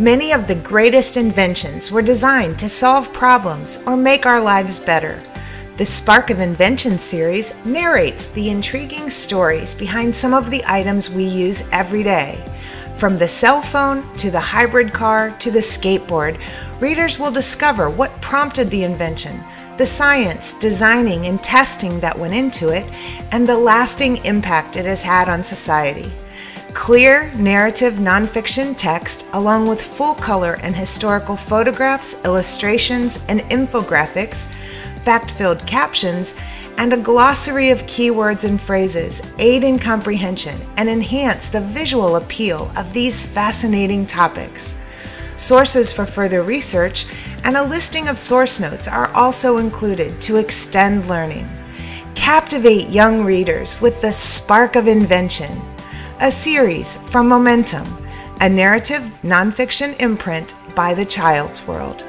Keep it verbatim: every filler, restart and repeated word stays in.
Many of the greatest inventions were designed to solve problems or make our lives better. The Spark of Invention series narrates the intriguing stories behind some of the items we use every day. From the cell phone, to the hybrid car, to the skateboard, readers will discover what prompted the invention, the science, designing, and testing that went into it, and the lasting impact it has had on society. Clear, narrative nonfiction text, along with full-color and historical photographs, illustrations, and infographics, fact-filled captions, and a glossary of keywords and phrases aid in comprehension and enhance the visual appeal of these fascinating topics. Sources for further research and a listing of source notes are also included to extend learning. Captivate young readers with the Spark of Invention, a series from Momentum, a narrative nonfiction imprint by The Child's World.